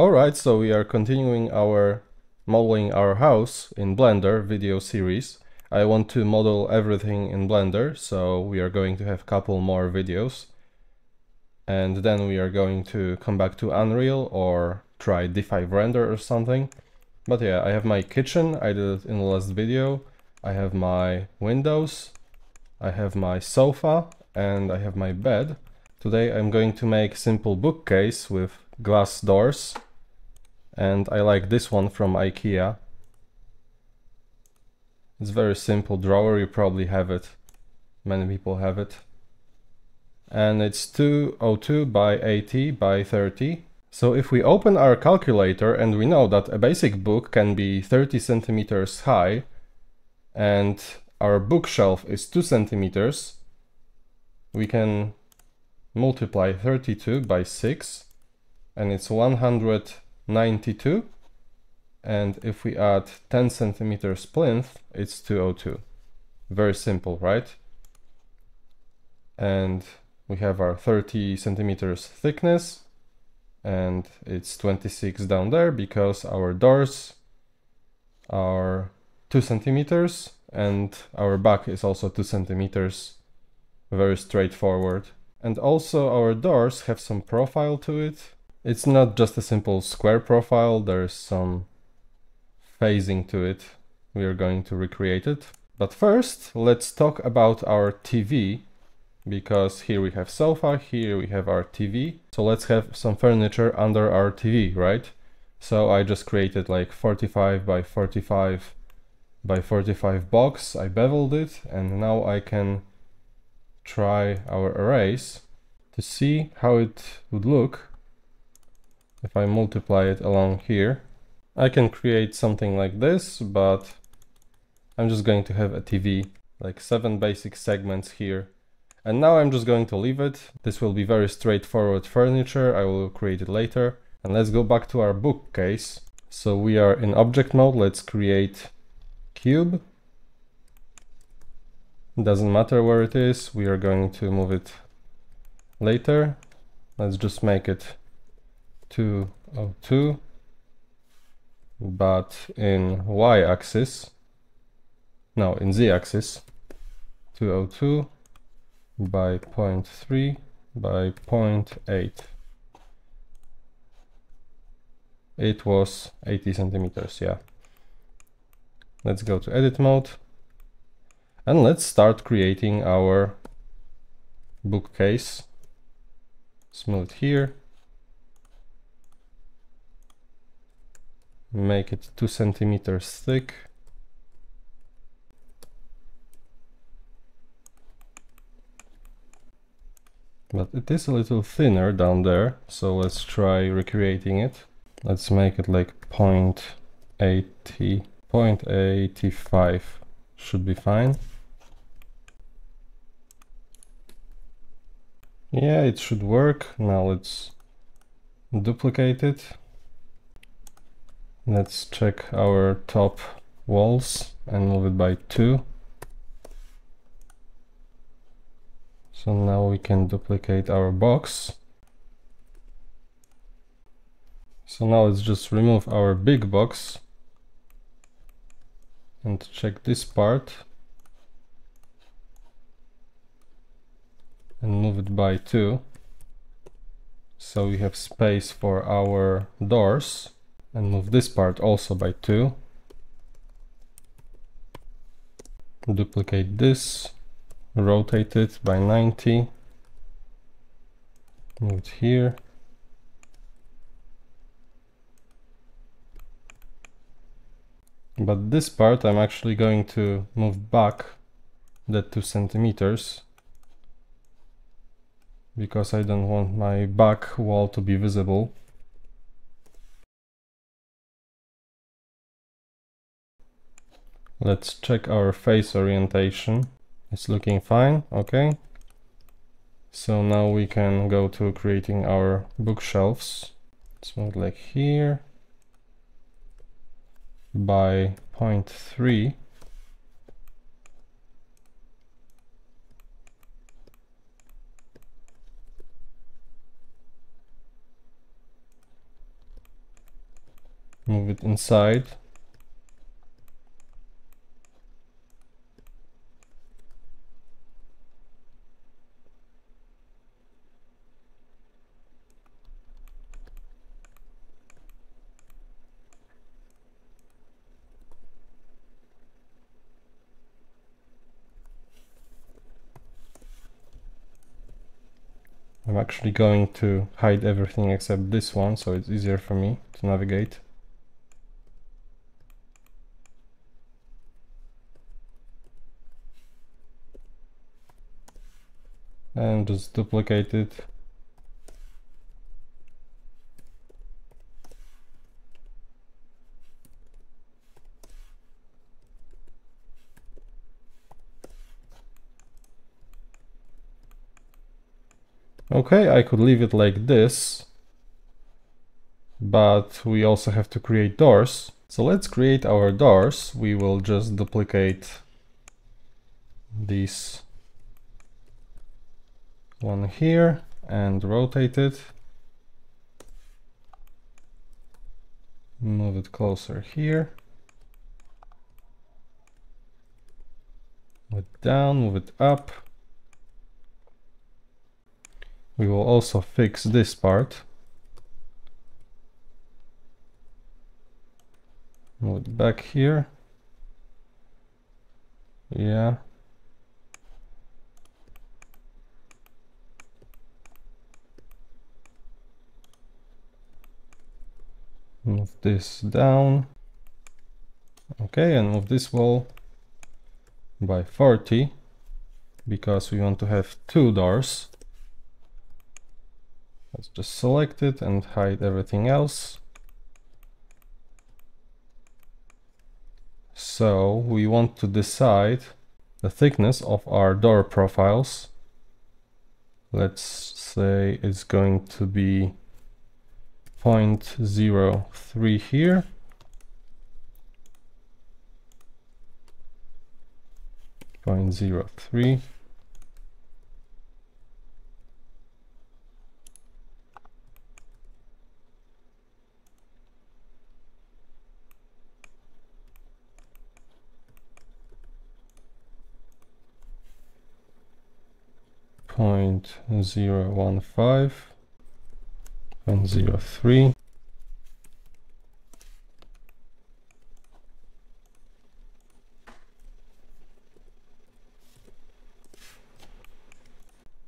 Alright, so we are continuing our modeling our house in Blender video series. I want to model everything in Blender, so we are going to have a couple more videos. And then we are going to come back to Unreal or try D5 Render or something. But yeah, I have my kitchen, I did it in the last video. I have my windows, I have my sofa, and I have my bed. Today I'm going to make a simple bookcase with glass doors. And I like this one from IKEA. It's very simple drawer, you probably have it. Many people have it. And it's 202 by 80 by 30. So if we open our calculator and we know that a basic book can be 30 centimeters high and our bookshelf is 2 centimeters, we can multiply 32 by 6 and it's 192, and if we add 10 centimeters plinth, it's 202. Very simple, right? And we have our 30 centimeters thickness, and it's 26 down there because our doors are 2 centimeters and our back is also 2 centimeters. Very straightforward. And also our doors have some profile to it. It's not just a simple square profile, there's some phasing to it. We are going to recreate it. But first, let's talk about our TV, because here we have sofa, here we have our TV. So let's have some furniture under our TV, right? So I just created like 45 by 45 by 45 box, I beveled it, and now I can try our arrays to see how it would look. If I multiply it along here, I can create something like this, but I'm just going to have a TV, like 7 basic segments here. And now I'm just going to leave it. This will be very straightforward furniture, I will create it later. And let's go back to our bookcase. So we are in object mode, let's create cube. It doesn't matter where it is, we are going to move it later. Let's just make it 202, but in y-axis, no, in z-axis, 202 by 0.3 by 0.8. It was 80 centimeters, yeah. Let's go to edit mode and let's start creating our bookcase. Smooth here. Make it 2 centimeters thick. But it is a little thinner down there, so let's try recreating it. Let's make it like 0.80, 0.85 should be fine. Yeah, it should work. Now let's duplicate it. Let's check our top walls and move it by 2. So now we can duplicate our box. So now let's just remove our big box and check this part and move it by 2. So we have space for our doors. And move this part also by 2. Duplicate this, rotate it by 90. Move it here. But this part I'm actually going to move back that 2 centimeters, because I don't want my back wall to be visible. Let's check our face orientation. It's looking fine, okay. So now we can go to creating our bookshelves. Let's move like here by 0.3. move it inside. I'm actually going to hide everything except this one, so it's easier for me to navigate. And just duplicate it. Okay, I could leave it like this, but we also have to create doors. So let's create our doors. We will just duplicate this one here and rotate it. Move it closer here. Move it down, move it up. We will also fix this part. Move it back here. Yeah. Move this down. Okay, and move this wall by 40 because we want to have two doors. Let's just select it and hide everything else. So we want to decide the thickness of our door profiles. Let's say it's going to be 0.03 here. .015, .03.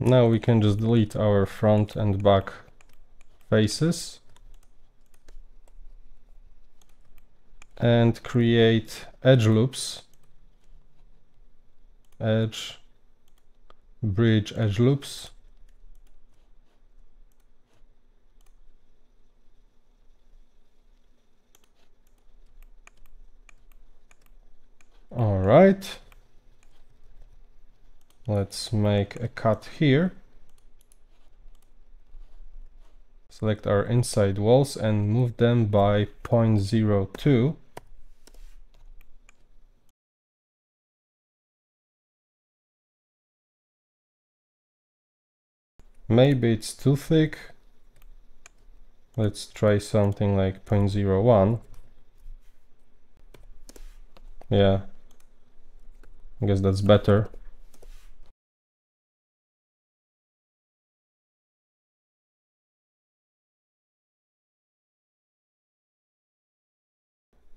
Now we can just delete our front and back faces and create edge loops, edge loops. All right, let's make a cut here. Select our inside walls and move them by 0.02. Maybe it's too thick. Let's try something like 0.01. Yeah, I guess that's better.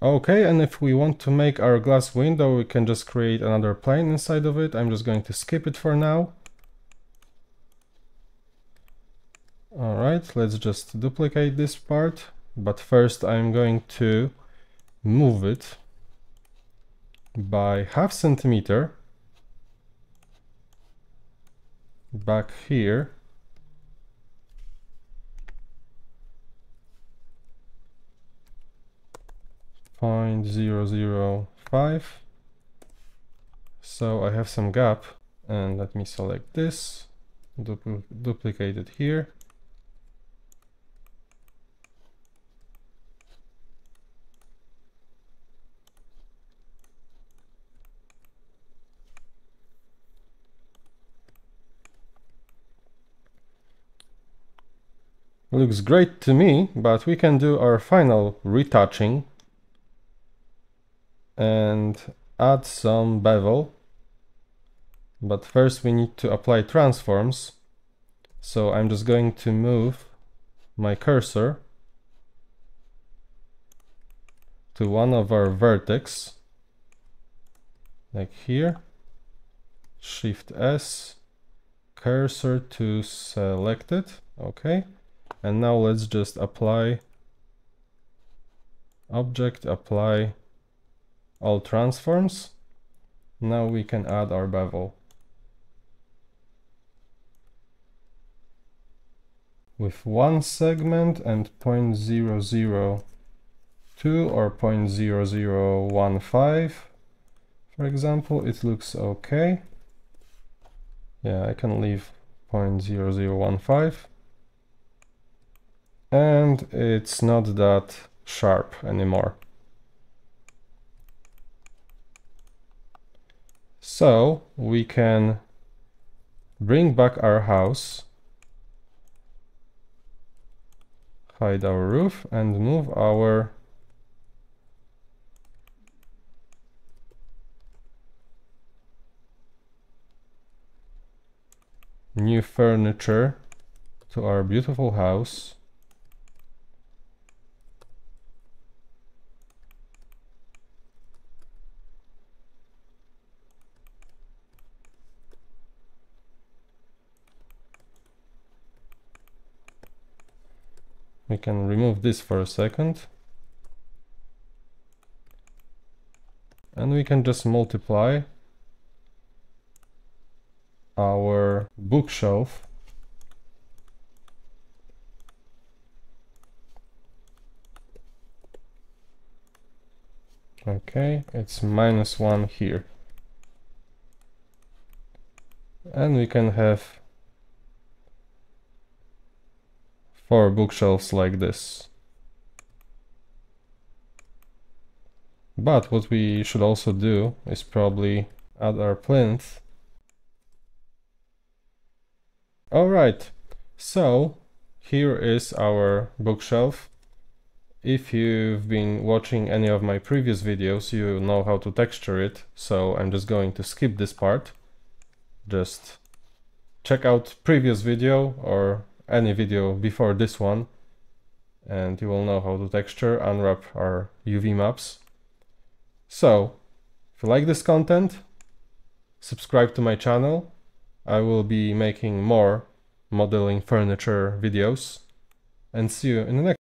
Okay, and if we want to make our glass window, we can just create another plane inside of it. I'm just going to skip it for now. All right, let's just duplicate this part, but first I'm going to move it by 0.5 centimeter back here. .005. So I have some gap, and let me select this, duplicate it here. Looks great to me, but we can do our final retouching and add some bevel. But first we need to apply transforms. So I'm just going to move my cursor to one of our vertex, like here, Shift S, cursor to select it, okay. And now let's just apply object, apply all transforms. Now we can add our bevel. With one segment and 0.002 or 0.0015, for example, it looks okay. Yeah, I can leave 0.0015. And it's not that sharp anymore. So we can bring back our house, hide our roof, and move our new furniture to our beautiful house. We can remove this for a second. And we can just multiply our bookshelf . Okay, it's -1 here, and we can have 4 bookshelves like this. But what we should also do is probably add our plinth. Alright, so here is our bookshelf. If you've been watching any of my previous videos, you know how to texture it, so I'm just going to skip this part. Just check out previous video or any video before this one, and you will know how to texture, unwrap our UV maps. So, if you like this content, subscribe to my channel. I will be making more modeling furniture videos, and see you in the next one.